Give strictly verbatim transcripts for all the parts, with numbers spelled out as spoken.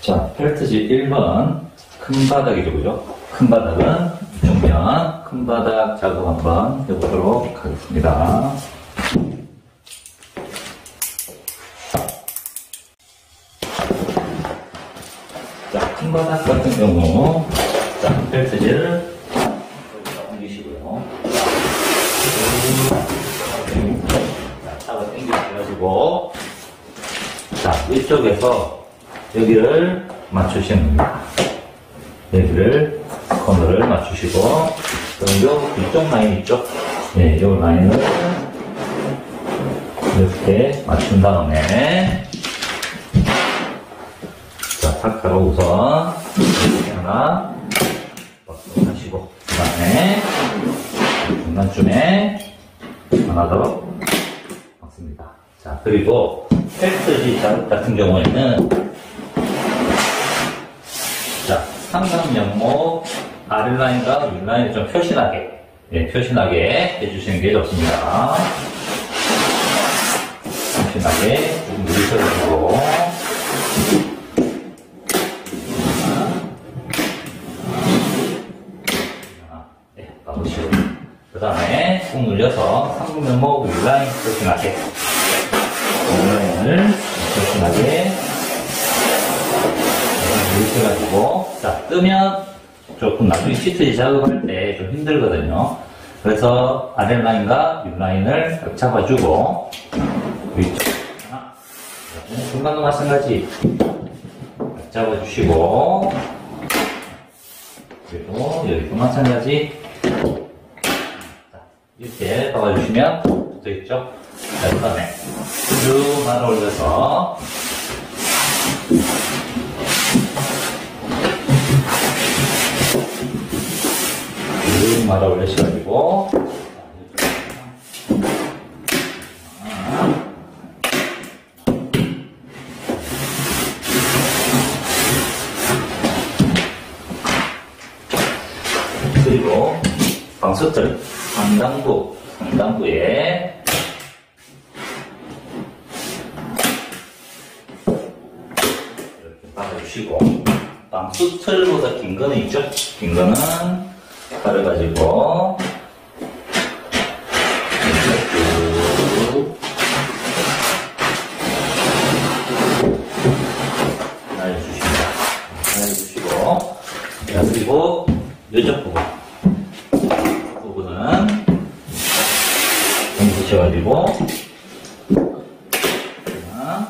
자, 팔 트지 일 번 큰 바닥이고요. 큰 바닥은 정면 큰 바닥 작업 한번 해보도록 하겠습니다. 자, 큰 바닥 같은 경우 자, 팔 트지를 옮기시고요. 잡아 당겨주시고 자, 이쪽에서 여기를 맞추시는 겁니다. 여기를 코너를 맞추시고 그리고 이쪽 라인 있죠? 네, 요 라인을 이렇게 맞춘 다음에 자, 타카로 우선 이렇게 하나 박수하시고 그 다음에 중간쯤에 하나 더 박습니다. 자, 그리고 팔 트지 같은 경우에는 자, 상단 면목 아랫라인과 윗라인을 좀 표시나게, 예, 표시나게 해주시는 게 좋습니다. 표시나게 누르셔주시고 네, 넣으시고 그 다음에 꾹 눌려서 상단 면목 윗라인 표시나게 윗라인을 표시나게 이렇게 해가지고 자, 뜨면 조금 나중에 시트지 작업할 때 좀 힘들거든요. 그래서 아랫 라인과 윗 라인을 딱 잡아주고 위쪽 하나 중간도 마찬가지 딱 잡아주시고 그리고 여기도 마찬가지 자, 이렇게 박아주시면 붙어있죠. 자, 그 다음에 쭉 말아 올려서 말아 올리셔가지고 그리고 방석들 상단부 상단부에 이렇게 박아주시고 방수틀보다 긴 거는 있죠? 긴 거는 가려가지고 날려주십니다. 날려주시고 자, 그리고 요쪽 부분 부분은 좀 붙여가지고 자,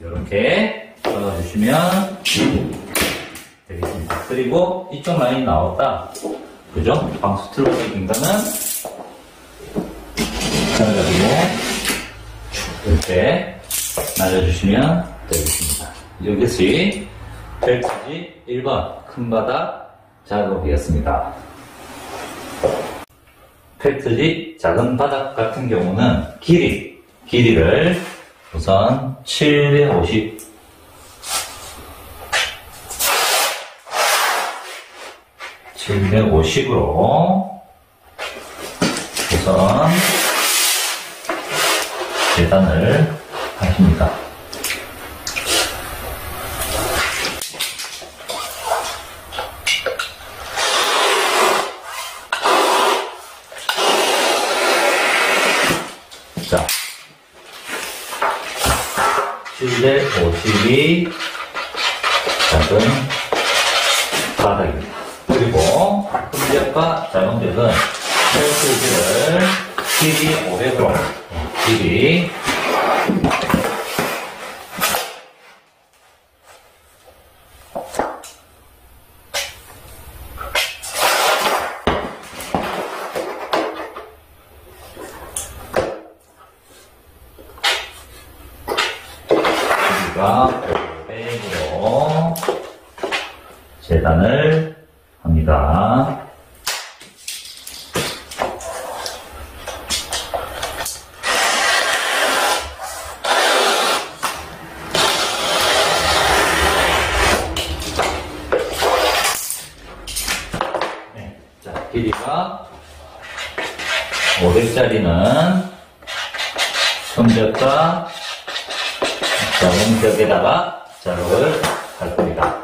이렇게 잡아주시면 되겠습니다. 그리고 이쪽 라인이 나왔다. 그죠? 방수틀로 된 거는 잘라가지고 이렇게 날려주시면 되겠습니다. 여기까지 팔 트지 일 번 큰 바닥 작업이었습니다. 팔 트지 작은 바닥 같은 경우는 길이, 길이를 우선 칠백오십 칠백오십으로 우선 계단을 하십니다. 자, 칠백오십이 작은 바닥입니다. 그리고 큰벽과 작은 벽은 팔 트지를 길이 오백으로 길이 길이가 오백으로 재단을 합니다. 네, 자, 길이가 오백짜리는 손뼉과 왼벽에다가 자루를 할 겁니다.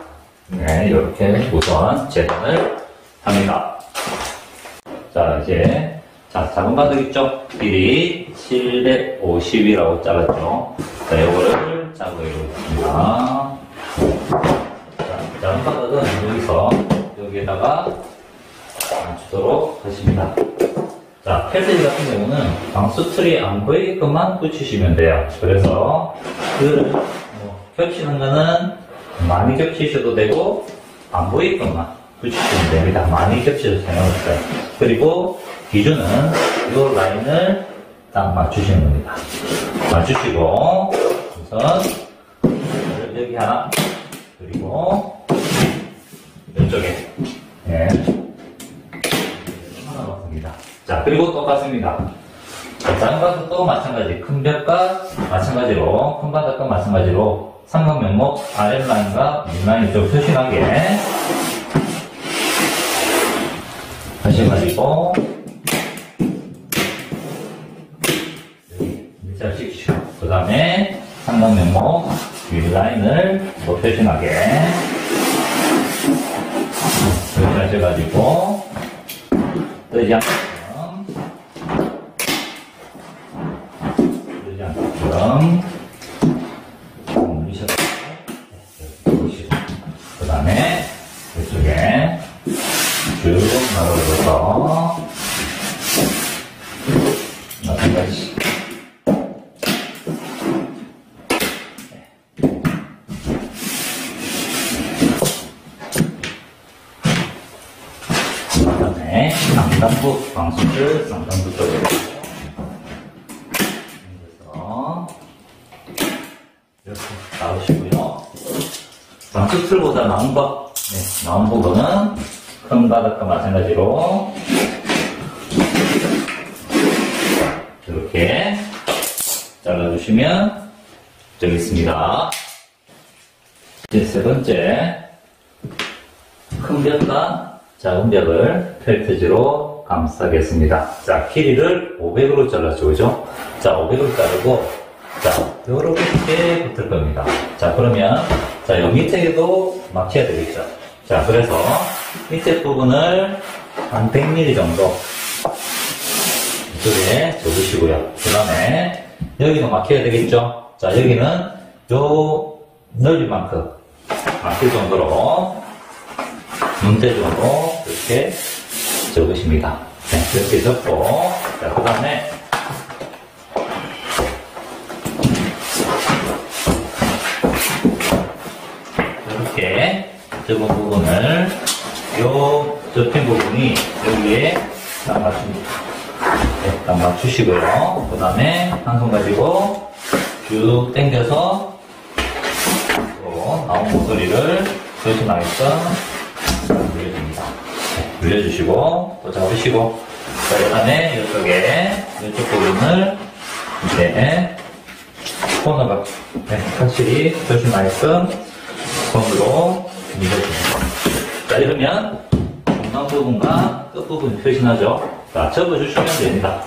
네, 이렇게 우선 재단을 합니다. 자, 이제 자, 작은 바닥 있죠? 길이 칠백오십이라고 잘랐죠? 자, 요거를 자르고 있습니다. 자, 작은 바닥은 여기서 여기에다가 맞추도록 하십니다. 자, 펠트지 같은 경우는 방수틀이 안 보이게만 붙이시면 돼요. 그래서 그 뭐, 겹치는 거는 많이 겹치셔도 되고 안 보이게만 붙이시면 됩니다. 많이 겹치셔도 상관없어요. 그리고 기준은 이 라인을 딱 맞추시는 겁니다. 맞추시고 우선 여기 하나 그리고 이쪽에 예. 하나 넣습니다. 자, 그리고 똑같습니다. 자, 작은 바닥도 마찬가지, 큰 벽과 마찬가지로, 큰 바닥과 마찬가지로 삼각 면목 아랫라인과 윗라인이 좀 표시나게 하셔가지고 여기 일자를 찍히시고 그 다음에 삼각 면목 윗라인을 또 표시나게 이렇게 하셔가지고 뜨지 않고 그 다음에 이쪽에 쭉 나눠줘서 마찬가지 그 다음에 상단부 방수를 상단부 쪽으로 나오시고요. 방수틀보다 나온 것, 네, 나온 부분은 큰 바닥과 마찬가지로 이렇게 잘라주시면 되겠습니다. 이제 세 번째, 큰 벽과 작은 벽을 펠트지로 감싸겠습니다. 자, 길이를 오백으로 잘라주죠, 그죠? 자, 오백으로 자르고. 자, 요렇게 붙을 겁니다. 자, 그러면, 자, 요 밑에도 막혀야 되겠죠. 자, 그래서, 밑에 부분을 한 백 밀리미터 정도 이쪽에 접으시고요. 그 다음에, 여기도 막혀야 되겠죠. 자, 여기는 요 넓이만큼 막힐 정도로, 문대중으로 이렇게 접으십니다. 네, 이렇게 접고, 자, 그 다음에, 접은 부분을 요 접힌 부분이 여기에 딱 맞춥니다. 네, 딱 맞추시고요. 그 다음에 한 손 가지고 쭉 당겨서 또 나온 목소리를 표시나게끔 눌려줍니다. 네, 눌려주시고 또 잡으시고 그 다음에 이쪽에 이쪽 부분을 이제 코너가 네, 확실히 표시나게끔 손으로 밀어줍니다. 자, 이러면 중간 부분과 끝 부분이 표시나죠. 자, 접어주시면 됩니다.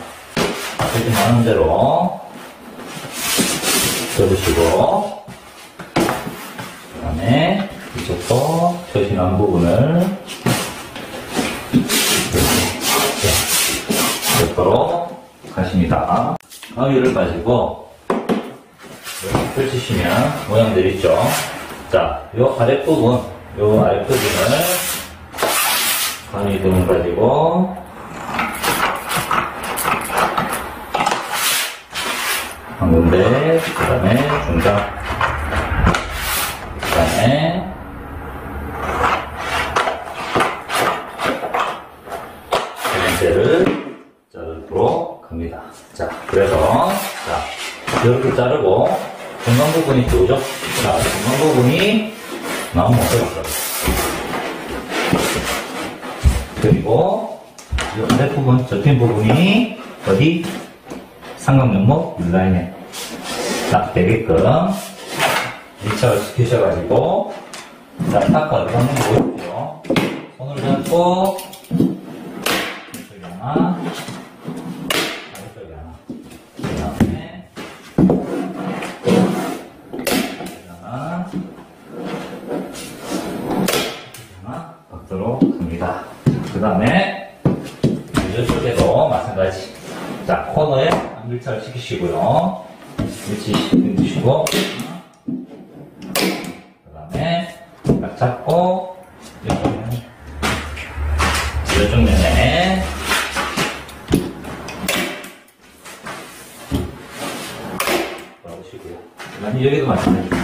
표시 나오는 대로 접으시고 그 다음에 이쪽도 표시 난 부분을 이렇게 접도록 하십니다. 가위를 가지고 이렇게 펼치시면 모양들이 있죠. 자, 요 아랫부분, 요 아랫부분을 가위 등을 가지고 한 군데, 그 다음에 중간, 그 다음에 세 번째를 자르도록 합니다. 자, 그래서, 자, 이렇게 자르고 중간 부분이 좋죠? 자, 중간 부분이 나온 모습입니다. 그리고 이 아랫부분, 접힌 부분이 어디? 삼각면목 윗라인에 딱 되게끔 밀착을 시키셔가지고 자, 닦아서 한번 보여주세요. 손을 잡고 이쪽에 하나, 이쪽에 하나, 그 다음에 자, 코너에 일자를 시키시고요. 일치 시키시고, 그 다음에 딱 잡고, 이쪽 면에 돌아오시고요. 여기도 마찬가지입니다.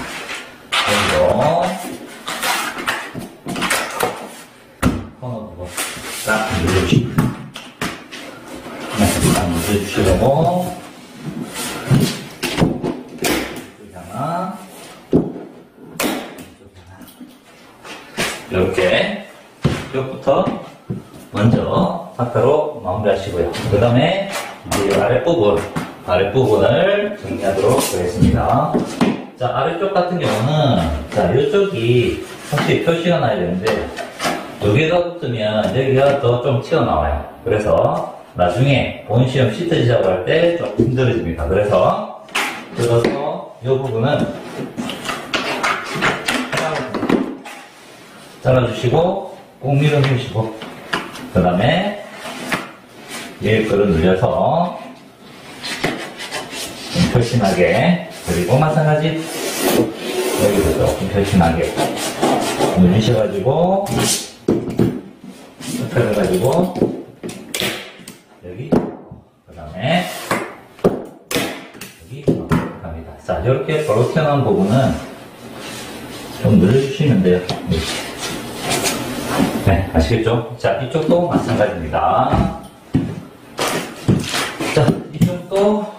주시고, 여기 하나, 이렇게 이쪽부터 먼저 상태로 마무리하시고요. 그 다음에 이 아랫부분, 아랫부분을 정리하도록 하겠습니다. 자, 아래쪽 같은 경우는, 자, 이쪽이 확실히 표시가 나야 되는데, 여기가 붙으면 여기가 더 좀 튀어나와요. 그래서 나중에 본 시험 시트 지작을 할 때 좀 힘들어집니다. 그래서 들어서 이 부분은 잘라주시고 꼭 밀어주시고, 그 다음에 얘 걸을 눌려서 좀 펼신하게, 그리고 마찬가지 여기도 조금 펼신하게 눌리셔가지고 펴가지고 여기, 그 다음에 여기 갑니다. 자, 이렇게 바로 튀어나온 부분은 좀 늘려주시면 돼요. 네, 아시겠죠? 자, 이쪽도 마찬가지입니다. 자, 이쪽도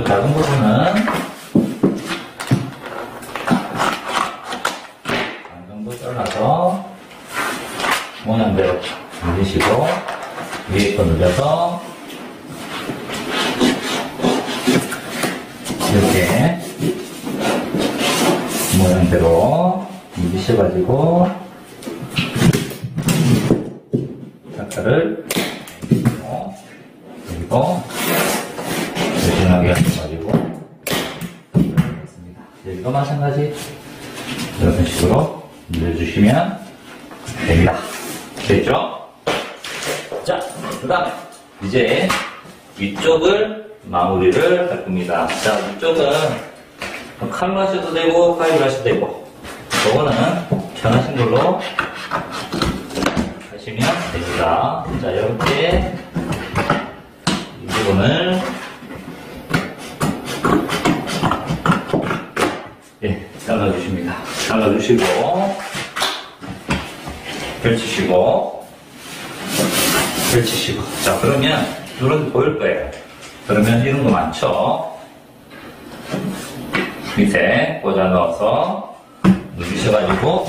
이 작은 부분은 반 정도 잘라서 모양대로 늘리시고, 위에 거 눌려서 이렇게 모양대로 밀으셔가지고 작가를 그리고 조심하게 하셔가지고 하겠습니다. 여기도 마찬가지 이런 식으로 밀어주시면 됩니다. 됐죠? 자, 그 다음에 이제 위쪽을 마무리를 할 겁니다. 자, 위쪽은 칼로 하셔도 되고 가위로 하셔도 되고, 저거는 편하신 걸로 하시면 됩니다. 자, 이렇게 이 부분을 예, 잘라주십니다. 잘라주시고 펼치시고 펼치시고. 자, 그러면 이런 거 보일 거예요. 그러면 이런 거 많죠? 밑에 꽂아 넣어서 누르셔가지고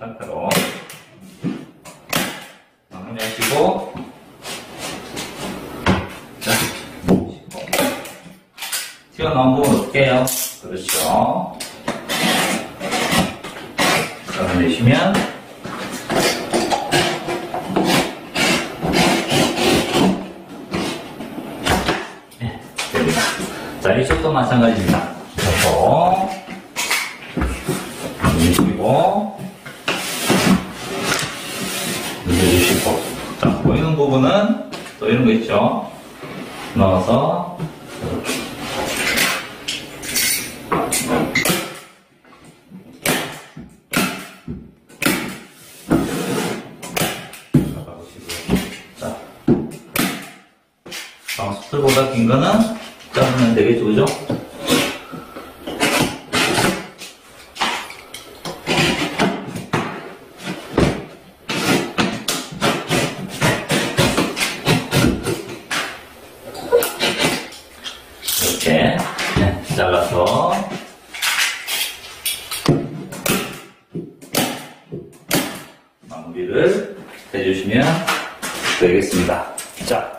상태로 마무리하시고, 자, 튀어나온 부분 넣을게요. 그렇죠? 내시면 네, 됩니다. 자, 이쪽도 마찬가지입니다. 잡고 눌러주시고 눌러주시고. 자, 보이는 부분은 또 이런 거 있죠? 넣어서 방수틀보다 긴 거는 자르면 되겠죠, 그죠? 이렇게, 네, 잘라서 마무리를 해주시면 되겠습니다. 자,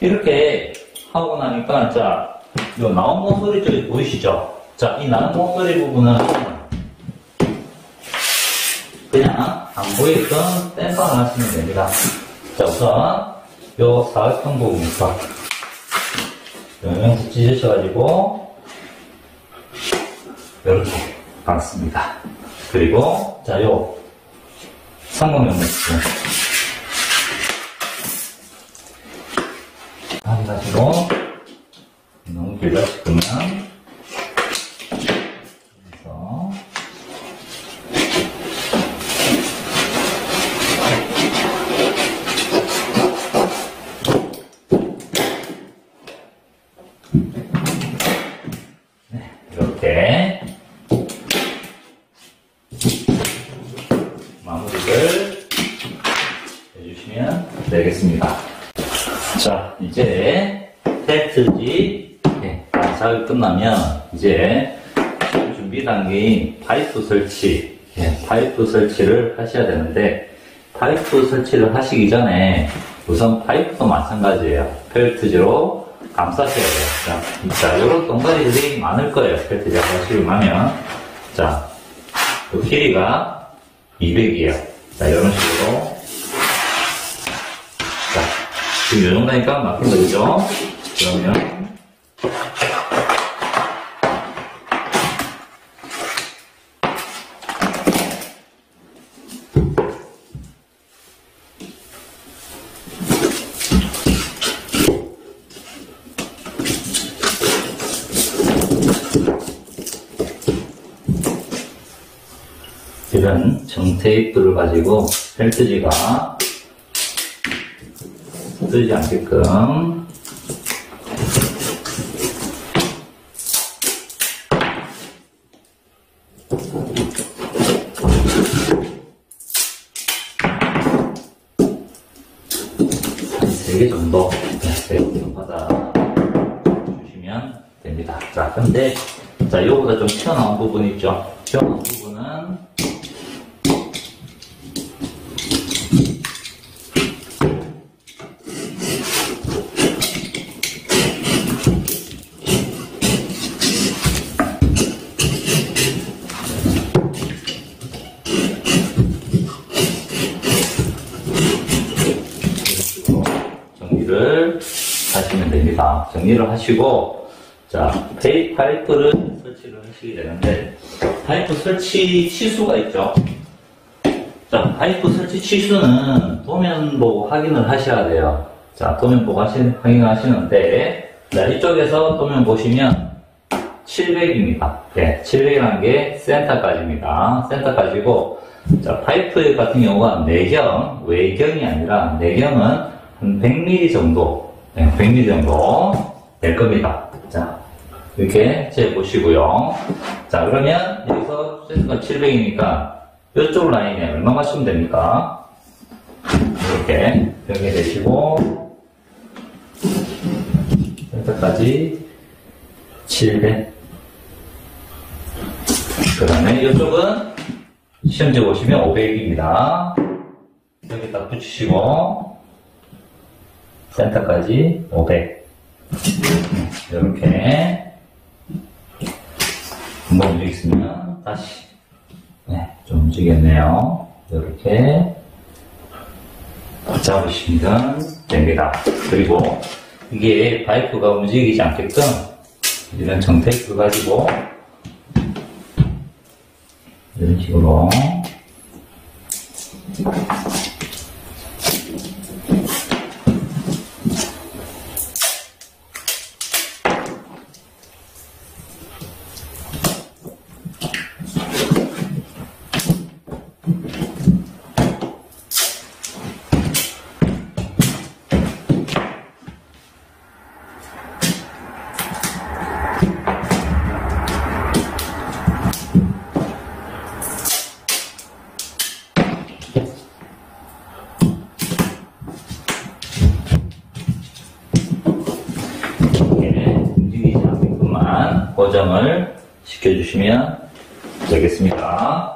이렇게 하고 나니까, 자, 이 나온 모서리 쪽이 보이시죠? 자, 이 나온 모서리 부분은 그냥 안 보이게끔 땜빵을 하시면 됩니다. 자, 우선 이 사각형 부분부터 영양수 찢으셔가지고 이렇게 박습니다. 그리고 자, 이 삼각형 부분 보시면 되겠습니다. 자, 이제 테스트지 반삭이 끝나면 이제 준비 단계인 파이프 설치, 파이프 설치를 하셔야 되는데, 파이프 설치를 하시기 전에 우선 파이프도 마찬가지예요. 펠트지로 감싸셔야 돼요. 자, 요런 동가리들이 많을 거예요. 펠트지 하시고 나면. 자, 요 길이가 이백이에요. 자, 요런 식으로. 자, 지금 요 정도니까 막힌 거죠? 그러면. 이런 정테이프를 가지고 펠트지가 뜨지 않게끔 세 개 정도 받아 주시면 됩니다. 자, 근데 자, 이거보다 좀 튀어나온 부분이 있죠. 튀어나온 부분은 하시면 됩니다. 정리를 하시고, 자, 파이프를 설치를 하시게 되는데, 파이프 설치 치수가 있죠. 자, 파이프 설치 치수는 도면 보고 확인을 하셔야 돼요. 자, 도면 보고 하신, 확인하시는데, 자, 이쪽에서 도면 보시면 칠백입니다. 네, 칠백이라는 게 센터까지입니다. 센터까지고, 자, 파이프 같은 경우가 내경, 외경이 아니라 내경은 한 백 밀리미터 정도, 네, 백 밀리미터 정도 될 겁니다. 자, 이렇게 재보시고요. 자, 그러면 여기서 센터가 칠백이니까 이쪽 라인에 얼마 맞추면 됩니까? 이렇게 여기 되시고, 센터까지 칠백. 그 다음에 이쪽은 시험지 보시면 오백입니다. 여기 딱 붙이시고, 센터까지 오백. 이렇게 한번 움직이면 다시, 네, 좀 움직였네요. 이렇게 잡으시면 됩니다. 그리고 이게 파이프가 움직이지 않게끔 이런 정테이프 가지고 이런 식으로 고정을 시켜주시면 되겠습니다.